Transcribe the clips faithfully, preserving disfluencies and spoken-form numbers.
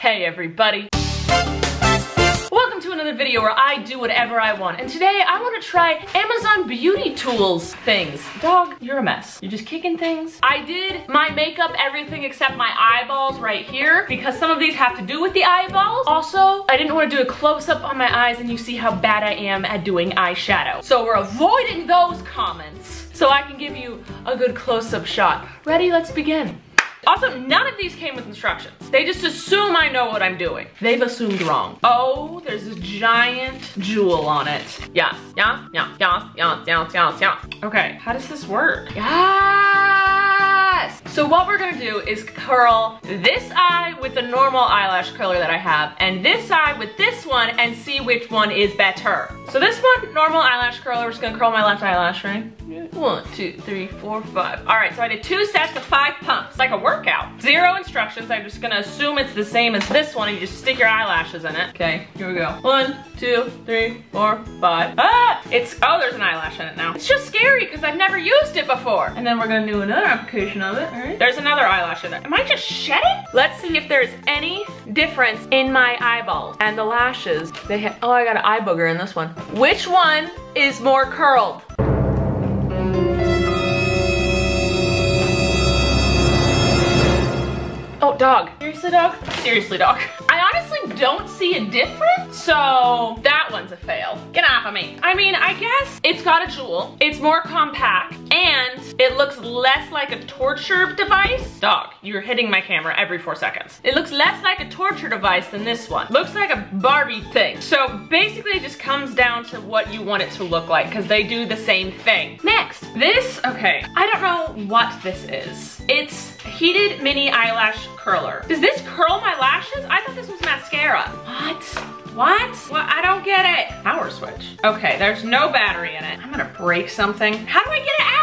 Hey everybody! Welcome to another video where I do whatever I want, and today I want to try Amazon beauty tools things. Dog, you're a mess. You're just kicking things. I did my makeup, everything except my eyeballs right here, because some of these have to do with the eyeballs. Also, I didn't want to do a close-up on my eyes, and you see how bad I am at doing eyeshadow. So we're avoiding those comments, so I can give you a good close-up shot. Ready? Let's begin. Also, none of these came with instructions. They just assume I know what I'm doing. They've assumed wrong. Oh, there's a giant jewel on it. Yes, yes, yes, yes, yes, yes, yes, yes. Okay, how does this work? Yes! So what we're gonna do is curl this eye with the normal eyelash curler that I have, and this eye with this one, and see which one is better. So this one, normal eyelash curler, we're just gonna curl my left eyelash, right? One, two, three, four, five. All right, so I did two sets of five pumps, like a workout. Zero instructions, I'm just gonna assume it's the same as this one and you just stick your eyelashes in it. Okay, here we go. One, two, three, four, five. Ah! It's, oh, there's an eyelash in it now. It's just scary because I've never used it before. And then we're gonna do another application of it, all right? There's another eyelash in it. Am I just shedding? Let's see if there's any difference in my eyeballs and the lashes. They have, oh, I got an eye booger in this one. Which one is more curled? Oh, dog. Seriously, dog? Seriously, dog. I honestly don't see a difference, so that one's a fail. Get off of me. I mean, I guess it's got a jewel, it's more compact, and it looks less like a torture device. Dog, you're hitting my camera every four seconds. It looks less like a torture device than this one. Looks like a Barbie thing. So basically it just comes down to what you want it to look like, because they do the same thing. Next, this, okay, I don't know what this is. It's heated mini eyelash curler. Does this curl my lashes? I thought this was mascara. What? What? Well, I don't get it. Power switch. Okay, there's no battery in it. I'm gonna break something. How do I get it out?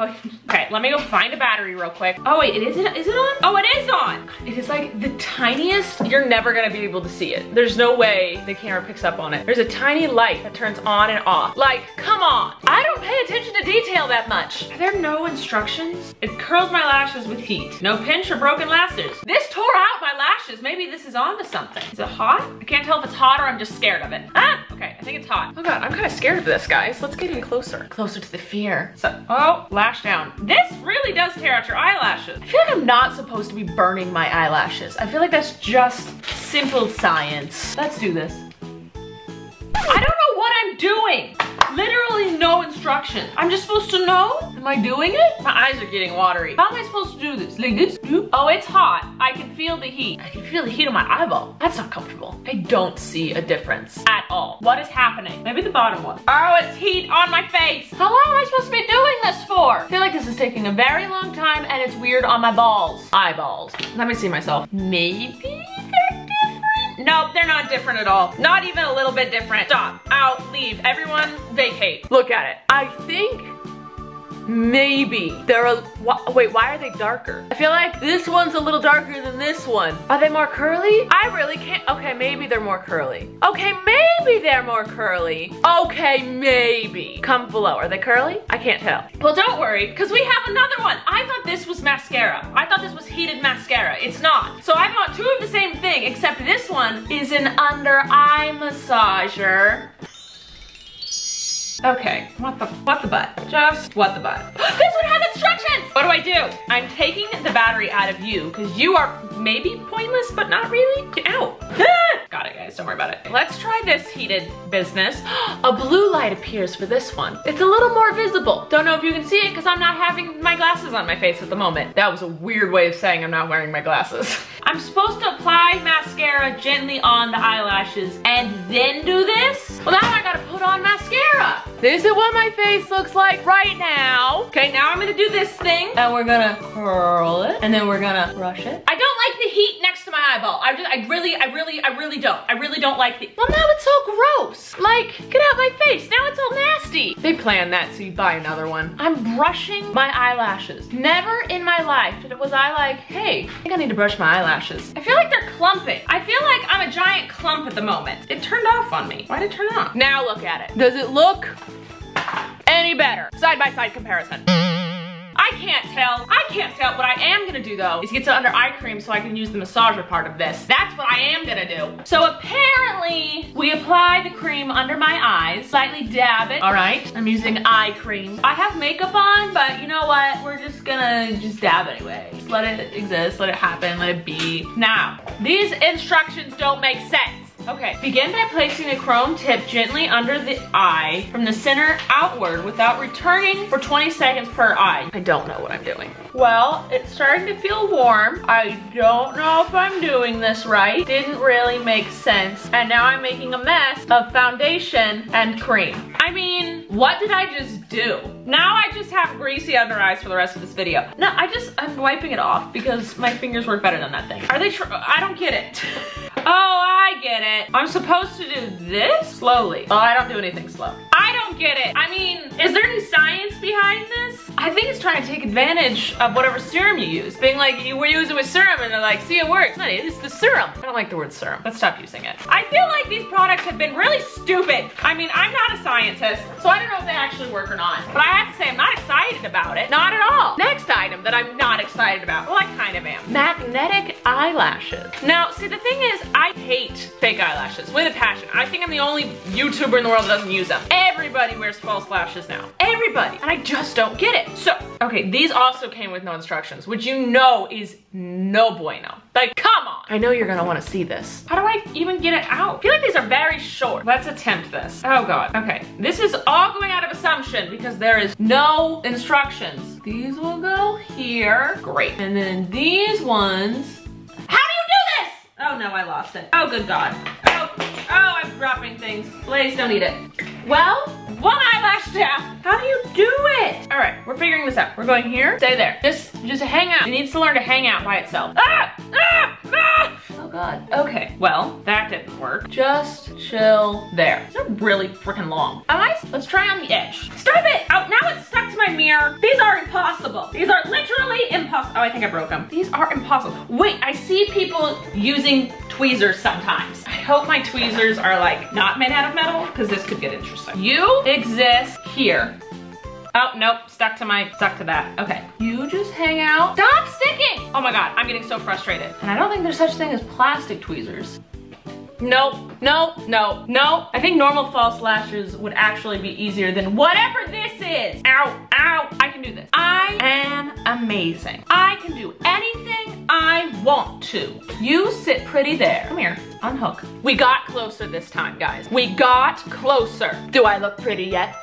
Okay, let me go find a battery real quick. Oh wait, it isn't, is it on? Oh, it is on! It is like the tiniest, you're never gonna be able to see it. There's no way the camera picks up on it. There's a tiny light that turns on and off. Like, come on! I don't pay attention to detail that much. Are there no instructions? It curls my lashes with heat. No pinch or broken lashes. This tore out my lashes. Maybe this is onto something. Is it hot? I can't tell if it's hot or I'm just scared of it. Ah! Okay, I think it's hot. Oh god, I'm kinda scared of this, guys. Let's get in closer. Closer to the fear. So, oh, lash down. This really does tear out your eyelashes. I feel like I'm not supposed to be burning my eyelashes. I feel like that's just simple science. Let's do this. I don't know what I'm doing. Literally no instruction. I'm just supposed to know? Am I doing it? My eyes are getting watery. How am I supposed to do this? Like this? Oh, it's hot. I can feel the heat. I can feel the heat on my eyeball. That's not comfortable. I don't see a difference at all. What is happening? Maybe the bottom one. Oh, it's heat on my face. How long am I supposed to be doing this for? I feel like this is taking a very long time and it's weird on my balls. Eyeballs. Let me see myself. Maybe? Nope, they're not different at all. Not even a little bit different. Stop, out, leave, everyone vacate. Look at it. I think maybe they're a, wh wait, why are they darker? I feel like this one's a little darker than this one. Are they more curly? I really can't, okay, maybe they're more curly. Okay, maybe they're more curly. Okay, maybe. Come below, are they curly? I can't tell. Well, don't worry, because we have another one. I thought this was mascara. I thought this was heated mascara, it's not. So I bought two of the same thing, except this one is an under eye massager. Okay, what the, what the butt? Just what the butt? This one has instructions! What do I do? I'm taking the battery out of you because you are maybe pointless, but not really. Get out. Got it, guys, don't worry about it. Let's try this heated business. A blue light appears for this one. It's a little more visible. Don't know if you can see it because I'm not having my glasses on my face at the moment. That was a weird way of saying I'm not wearing my glasses. I'm supposed to apply mascara gently on the eyelashes and then do this? Well, now I gotta put on mascara. This is what my face looks like right now. Okay, now I'm gonna do this thing and we're gonna curl it and then we're gonna brush it. I don't like the heat next to my eyeball. I just, I really, I really, I really don't. I really don't like the, well now it's so gross. Like, get out my face, now it's all nasty. They planned that so you buy another one. I'm brushing my eyelashes. Never in my life was I like, hey, I think I need to brush my eyelashes. I feel like they're clumping. I feel like I'm a giant clump at the moment. It turned off on me. Why did it turn off? Now look at it. Does it look any better? Side by side comparison. I can't tell. I can't tell. What I am gonna do though is get some under eye cream so I can use the massager part of this. That's what I am gonna do. So apparently we apply the cream under my eyes, slightly dab it. All right, I'm using eye cream. I have makeup on, but you know what? We're just gonna just dab anyway. Just let it exist, let it happen, let it be. Now, these instructions don't make sense. Okay, begin by placing the chrome tip gently under the eye from the center outward without returning for twenty seconds per eye. I don't know what I'm doing. Well, it's starting to feel warm. I don't know if I'm doing this right. Didn't really make sense. And now I'm making a mess of foundation and cream. I mean, what did I just do? Now I just have greasy under eyes for the rest of this video. No, I just, I'm wiping it off because my fingers work better than that thing. Are they tr- I don't get it. Oh, I get it. I'm supposed to do this slowly. Oh, I don't do anything slow. I don't get it. I mean, is there any science behind this? I think it's trying to take advantage of whatever serum you use. Being like, you were using with serum and they're like, see, it works. No, it's the serum. I don't like the word serum. Let's stop using it. I feel like these products have been really stupid. I mean, I'm not a scientist, so I don't know if they actually work or not. But I have to say, I'm not excited about it. Not at all. Next item that I'm not excited about. Well, I kind of am. Magnetic eyelashes. Now, see, the thing is, I hate fake eyelashes with a passion. I think I'm the only YouTuber in the world that doesn't use them. Everybody wears false lashes now. Everybody. And I just don't get it. So, okay, these also came with no instructions, which you know is no bueno. Like, come on. I know you're gonna wanna see this. How do I even get it out? I feel like these are very short. Let's attempt this. Oh God, okay. This is all going out of assumption because there is no instructions. These will go here. Great. And then these ones. Oh no, I lost it. Oh good God. Oh, oh, I'm dropping things. Ladies, don't eat it. Well, one eyelash down. How do you do it? All right, we're figuring this out. We're going here, stay there. Just, just hang out. It needs to learn to hang out by itself. Ah! Ah! Ah! Oh God. Okay, well, that didn't work. Just chill there. They're really freaking long. All right, let's try on the edge. Stop it! Oh, now it's stuck to my mirror. These are impossible. These are literally impossible. Oh, I think I broke them. These are impossible. Wait, I see people using tweezers sometimes. I hope my tweezers are like not made out of metal because this could get interesting. You exist here. Oh, nope, stuck to my, stuck to that. Okay, you just hang out. Stop sticking! Oh my God, I'm getting so frustrated. And I don't think there's such thing as plastic tweezers. Nope, nope, no, no. I think normal false lashes would actually be easier than whatever this is. Ow, ow, I can do this. I am amazing. I can do anything I want to. You sit pretty there. Come here, unhook. We got closer this time, guys. We got closer. Do I look pretty yet?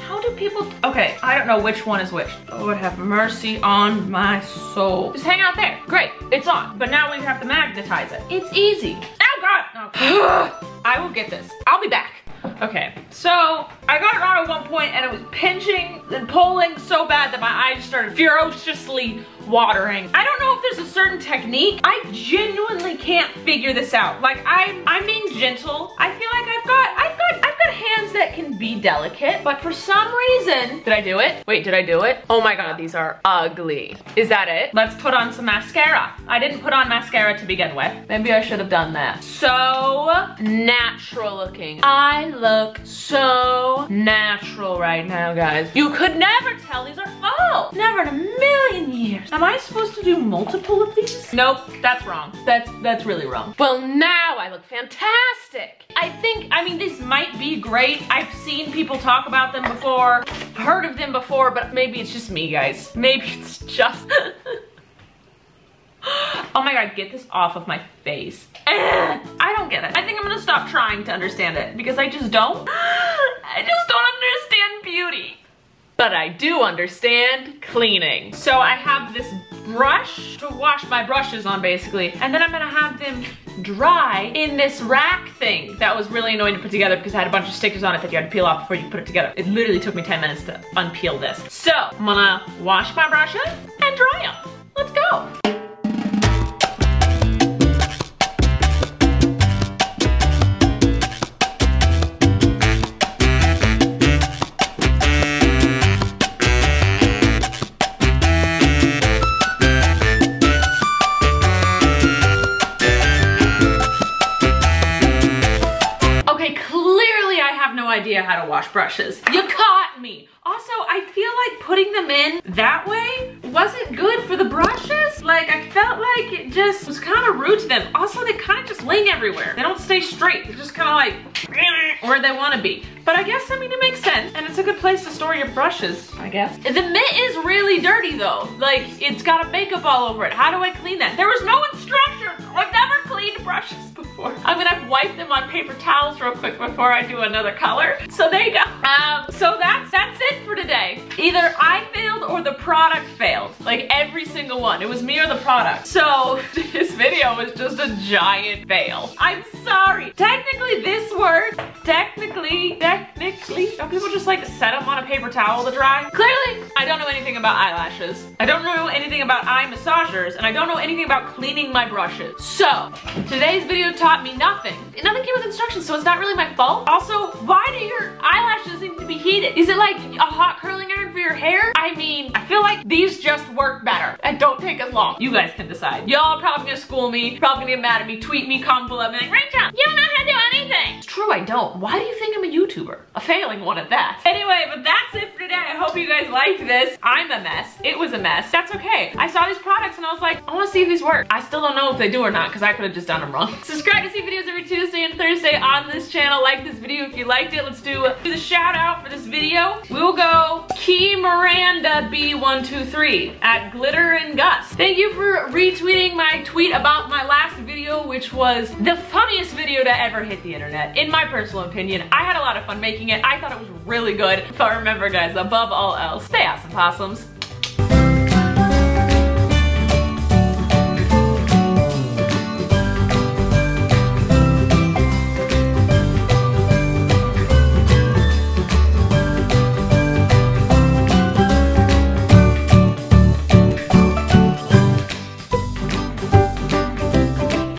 How do people, okay, I don't know which one is which. Lord have mercy on my soul. Just hang out there. Great, it's on. But now we have to magnetize it. It's easy. Oh God, okay. I will get this. I'll be back. Okay, so I got it on at one point and it was pinching and pulling so bad that my eyes started ferociously watering. I don't know if there's a certain technique. I genuinely can't figure this out. Like I'm, I'm being gentle. I feel like I've got, I've got, I've got hands that can be delicate, but for some reason, did I do it? Wait, did I do it? Oh my God, these are ugly. Is that it? Let's put on some mascara. I didn't put on mascara to begin with. Maybe I should have done that. So natural looking. I look so natural right now, guys. You could never tell these are false. Never in a million years. Am I supposed to do multiple of these? Nope, that's wrong. That's that's really wrong. Well, now I look fantastic. I think, I mean, these might be great. I've seen people talk about them before, heard of them before, but maybe it's just me, guys. Maybe it's just... Oh my God, get this off of my face. I don't get it. I think I'm gonna stop trying to understand it because I just don't. I just don't understand beauty. But I do understand cleaning. So I have this brush to wash my brushes on basically, and then I'm gonna have them dry in this rack thing that was really annoying to put together because I had a bunch of stickers on it that you had to peel off before you put it together. It literally took me ten minutes to unpeel this. So I'm gonna wash my brushes and dry them. Let's go. idea how to wash brushes. You caught me. Also, I feel like putting them in that way wasn't good for the brushes. Like, I felt like it just was kind of rude to them. Also, they kind of just ling everywhere. They don't stay straight. They're just kind of like where they want to be. But I guess, I mean, it makes sense. And it's a good place to store your brushes, I guess. The mitt is really dirty though. Like, it's got a makeup all over it. How do I clean that? There was no instructions. I've never cleaned brushes before. I'm gonna wipe them on paper towels real quick before I do another color. So there you go. Um, so that's, that's it for today. Either I failed or the product failed. Like every single one. It was me or the product. So this video was just a giant fail. I'm sorry. Technically this word, technically, technically, don't people just like set them on a paper towel to dry? Clearly, I don't know anything about eyelashes. I don't know anything about eye massagers, and I don't know anything about cleaning my brushes. So today's video taught me nothing. Nothing came with instructions, so it's not really my fault. Also, why do your eyelashes need to be heated? Is it like a hot curling iron for your hair? I mean, I feel like these just work better and don't take as long. You guys can decide. Y'all probably gonna school me, probably gonna get mad at me, tweet me, comment below, and be like, Rachel, you don't know how to do anything. It's true, I don't. Why do you think I'm a YouTuber? A failing one at that. Anyway, but that's it for today. I hope you guys liked this. I'm a mess. It was a mess. That's okay. I saw these products and I was like, I wanna see if these work. I still don't know if they do or not because I could have just done them wrong. Subscribe to see videos every Tuesday and Thursday on this channel. Like this video if you liked it. Let's do the shout out for this video. We will go Key Miranda B one two three at Glitter and Gus. Thank you for retweeting my tweet about my last video, which was the funniest video to ever hit the internet. In my personal opinion, I had a lot of fun making it. I thought it was really good. But remember guys, above all else, stay awesome possums.